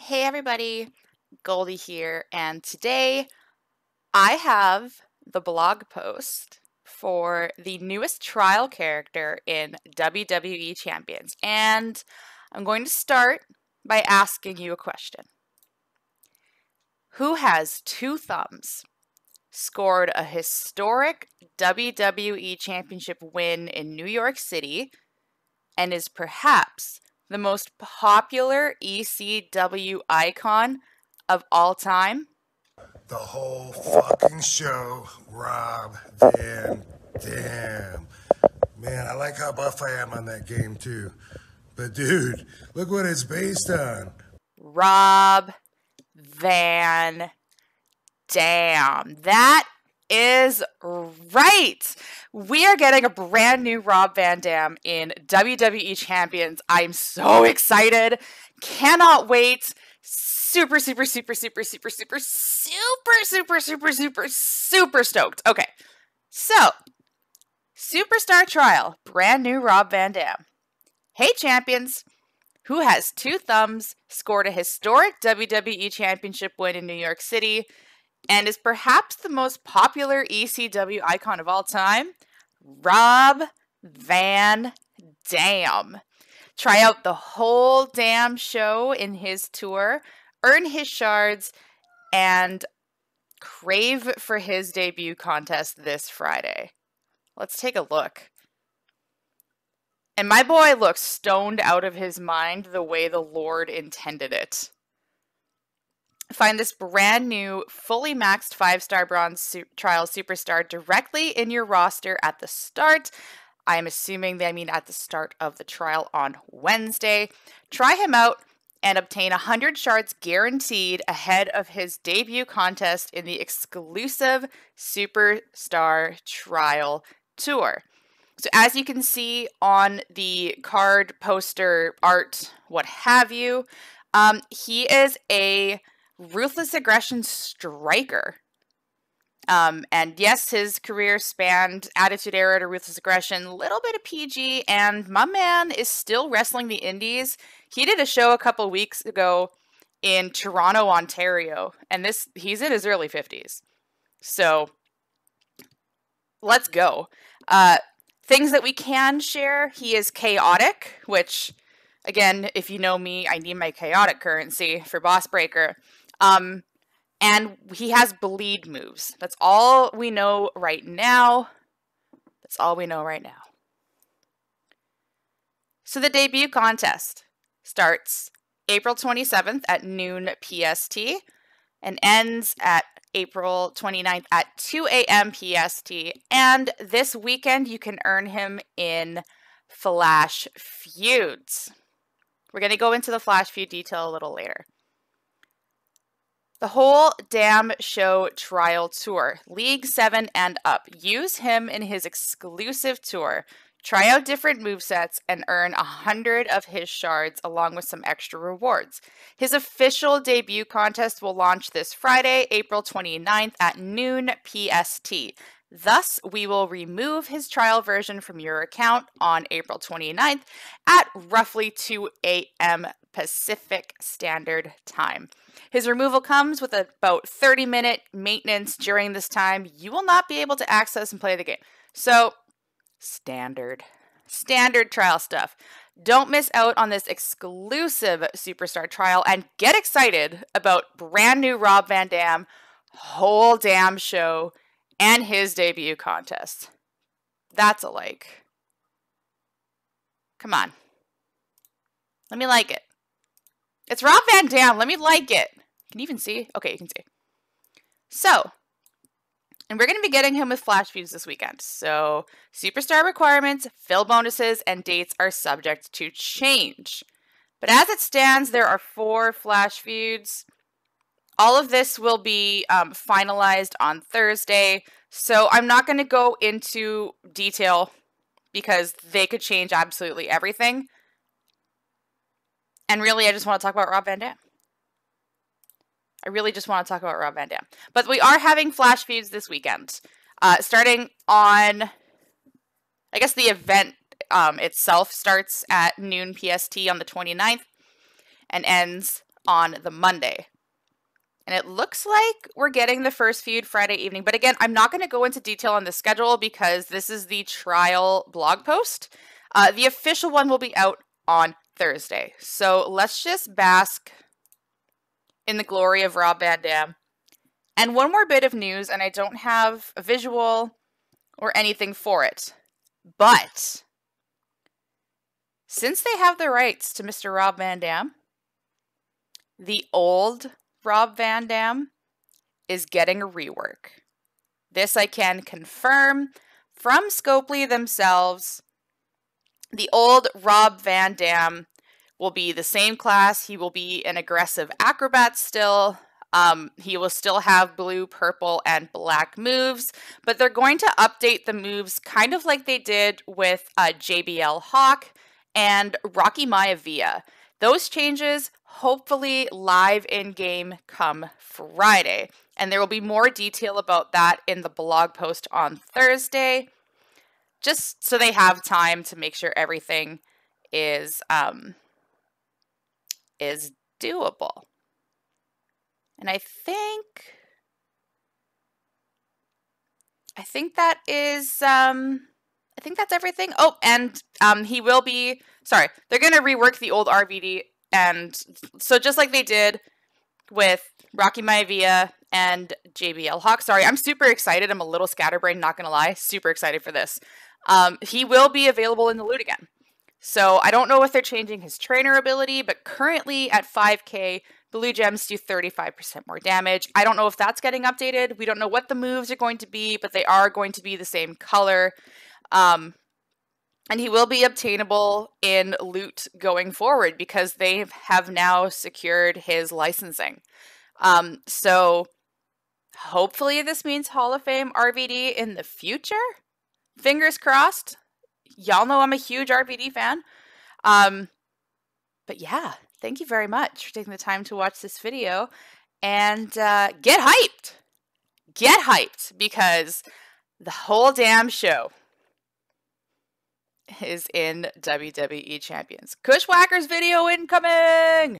Hey everybody, Goldie here, and today I have the blog post for the newest trial character in WWE Champions, and I'm going to start by asking you a question. Who has two thumbs scored a historic WWE Championship win in New York City and is perhaps the most popular ECW icon of all time? The whole fucking show, Rob Van Dam. Man, I like how buff I am on that game too. But dude, look what it's based on. Rob Van Dam. That is right. We are getting a brand new Rob Van Dam in WWE Champions. I'm so excited. Cannot wait. Super stoked. Okay, so Superstar Trial, brand new Rob Van Dam. Hey champions, who has two thumbs scored a historic WWE Championship win in New York City and is perhaps the most popular ECW icon of all time? Rob Van Dam. Try out the whole damn show in his tour, earn his shards, and crave for his debut contest this Friday. Let's take a look. And my boy looks stoned out of his mind the way the Lord intended it. Find this brand new, fully maxed 5-star bronze trial superstar directly in your roster at the start. I'm assuming they mean at the start of the trial on Wednesday. Try him out and obtain 100 shards guaranteed ahead of his debut contest in the exclusive Superstar Trial Tour. So as you can see on the card, poster, art, what have you, he is a Ruthless Aggression striker. And yes, his career spanned Attitude Era to Ruthless Aggression, a little bit of PG, and my man is still wrestling the indies. He did a show a couple weeks ago in Toronto, Ontario, and he's in his early 50s. So, let's go. Things that we can share, he is chaotic, which, again, if you know me, I need my chaotic currency for Boss Breaker. And he has bleed moves. That's all we know right now. So the debut contest starts April 27th at noon PST and ends at April 29th at 2 a.m. PST. And this weekend you can earn him in Flash Feuds. We're going to go into the Flash Feud detail a little later. The whole damn show trial tour, League 7 and up. Use him in his exclusive tour. Try out different movesets and earn 100 of his shards along with some extra rewards. His official debut contest will launch this Friday, April 29th at noon PST. Thus, we will remove his trial version from your account on April 29th at roughly 2 a.m. Pacific Standard Time. His removal comes with about 30-minute maintenance. During this time, you will not be able to access and play the game. So, standard trial stuff. Don't miss out on this exclusive Superstar Trial and get excited about brand new Rob Van Dam, whole damn show, and his debut contest. That's a like. Come on. Let me like it. It's Rob Van Dam. Let me like it. Can you even see? Okay, you can see. So, and we're going to be getting him with Flash Feuds this weekend. So, Superstar requirements, fill bonuses, and dates are subject to change. But as it stands, there are 4 Flash Feuds. All of this will be finalized on Thursday. So, I'm not going to go into detail because they could change absolutely everything. And really, I just want to talk about Rob Van Dam. I really just want to talk about Rob Van Dam. But we are having Flash Feuds this weekend. Starting on, I guess the event itself starts at noon PST on the 29th and ends on the Monday. And it looks like we're getting the first feud Friday evening. But again, I'm not going to go into detail on the schedule because this is the trial blog post. The official one will be out on Thursday. So let's just bask in the glory of Rob Van Dam. And one more bit of news, and I don't have a visual or anything for it. But since they have the rights to Mr. Rob Van Dam, the old Rob Van Dam is getting a rework. This I can confirm from Scopely themselves. The old Rob Van Dam will be the same class. He will be an aggressive acrobat still. He will still have blue, purple, and black moves, but they're going to update the moves kind of like they did with JBL Hawk and Rocky Maivia. Those changes, hopefully live in-game come Friday. And there will be more detail about that in the blog post on Thursday, just so they have time to make sure everything is doable. And I think that is, I think that's everything. Oh, and he will be, sorry, they're going to rework the old RVD. And so just like they did with Rocky Maivia and JBL Hawk, sorry, I'm super excited. I'm a little scatterbrained, not going to lie. Super excited for this. He will be available in the loot again. So I don't know if they're changing his trainer ability, but currently at 5K, blue gems do 35% more damage. I don't know if that's getting updated. We don't know what the moves are going to be, but they are going to be the same color. And he will be obtainable in loot going forward because they have now secured his licensing. So hopefully this means Hall of Fame RVD in the future. Fingers crossed. Y'all know I'm a huge RVD fan. But yeah, thank you very much for taking the time to watch this video. And get hyped. Get hyped because the whole damn show is in WWE Champions. Kushwhacker's video incoming!